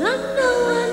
I know.